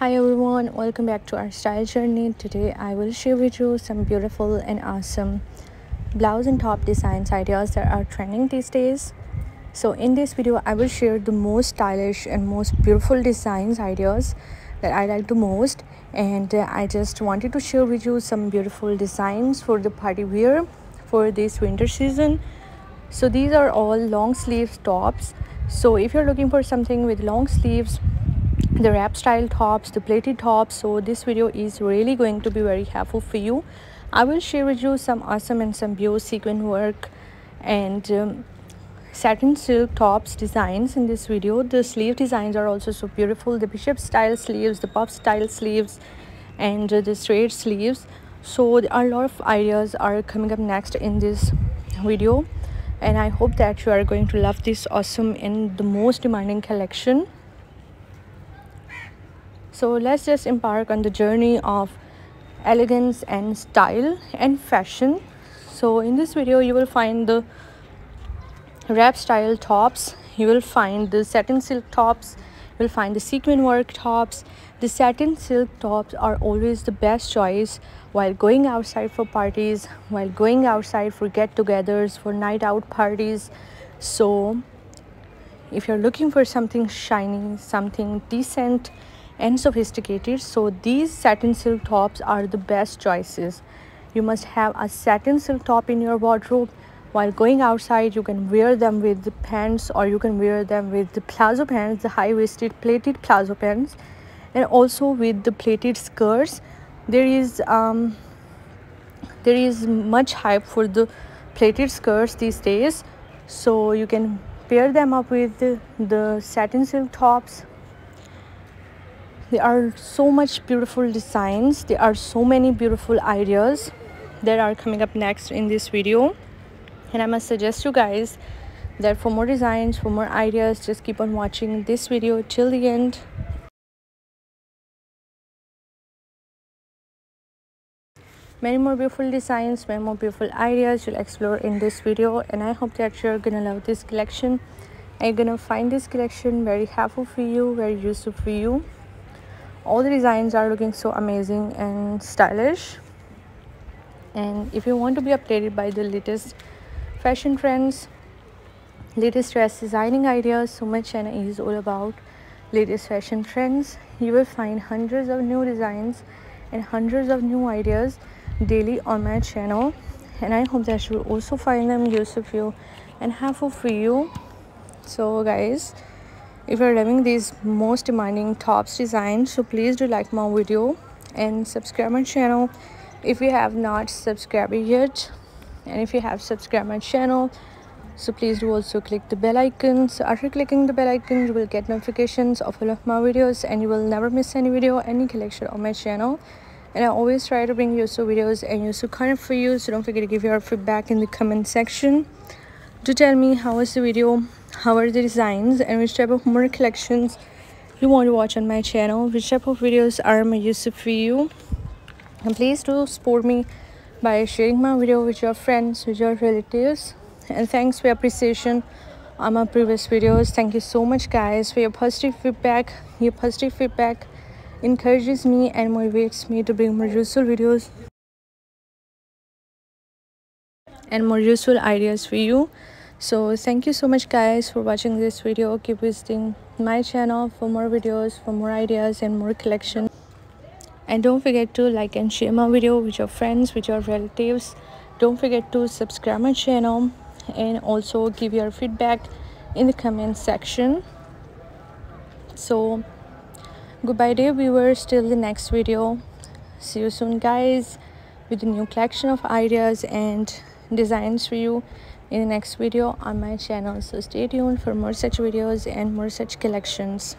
Hi everyone, welcome back to our style journey. Today I will share with you some beautiful and awesome blouse and top designs ideas that are trending these days. So in this video I will share the most stylish and most beautiful designs ideas that I like the most, and I just wanted to share with you some beautiful designs for the party wear for this winter season. So these are all long sleeves tops. So if you're looking for something with long sleeves, the wrap style tops, the pleated tops, so this video is really going to be very helpful for you. I will share with you some awesome and some bio sequin work and satin silk tops designs in this video. The sleeve designs are also so beautiful, the bishop style sleeves, the puff style sleeves, and the straight sleeves. So there are a lot of ideas are coming up next in this video, and I hope that you are going to love this awesome and the most demanding collection. So let's just embark on the journey of elegance and style and fashion. So in this video you will find the wrap style tops, you will find the satin silk tops, you will find the sequin work tops. The satin silk tops are always the best choice while going outside for parties, while going outside for get-togethers, for night out parties. So if you're looking for something shiny, something decent and sophisticated, so these satin silk tops are the best choices. You must have a satin silk top in your wardrobe. While going outside you can wear them with the pants, or you can wear them with the plazo pants, the high-waisted pleated plazo pants, and also with the pleated skirts. There is much hype for the pleated skirts these days, so you can pair them up with the satin silk tops. There are so much beautiful designs, there are so many beautiful ideas that are coming up next in this video, and I must suggest you guys that for more designs, for more ideas, just keep on watching this video till the end. Many more beautiful designs, many more beautiful ideas you'll explore in this video, and I hope that you're gonna love this collection and you're gonna find this collection very helpful for you, very useful for you. All the designs are looking so amazing and stylish, and if you want to be updated by the latest fashion trends, latest dress designing ideas, so my channel is all about latest fashion trends. You will find hundreds of new designs and hundreds of new ideas daily on my channel, and I hope that you will also find them useful for you and helpful for you. So guys, if you're loving these most demanding tops designs, so please do like my video and subscribe my channel if you have not subscribed yet, and if you have subscribed my channel, so please do also click the bell icon. So after clicking the bell icon you will get notifications of all of my videos, and you will never miss any video, any collection on my channel. And I always try to bring useful videos and useful content for you, so don't forget to give your feedback in the comment section. Do tell me how was the video, how are the designs, and which type of more collections you want to watch on my channel, which type of videos are my useful for you. And please do support me by sharing my video with your friends, with your relatives, and thanks for your appreciation on my previous videos. Thank you so much guys for your positive feedback. Your positive feedback encourages me and motivates me to bring more useful videos and more useful ideas for you. So thank you so much guys for watching this video. Keep visiting my channel for more videos, for more ideas and more collection, and don't forget to like and share my video with your friends, with your relatives. Don't forget to subscribe my channel and also give your feedback in the comment section. So goodbye dear viewers, till the next video. See you soon guys with a new collection of ideas and designs for you in the next video on my channel. So stay tuned for more such videos and more such collections.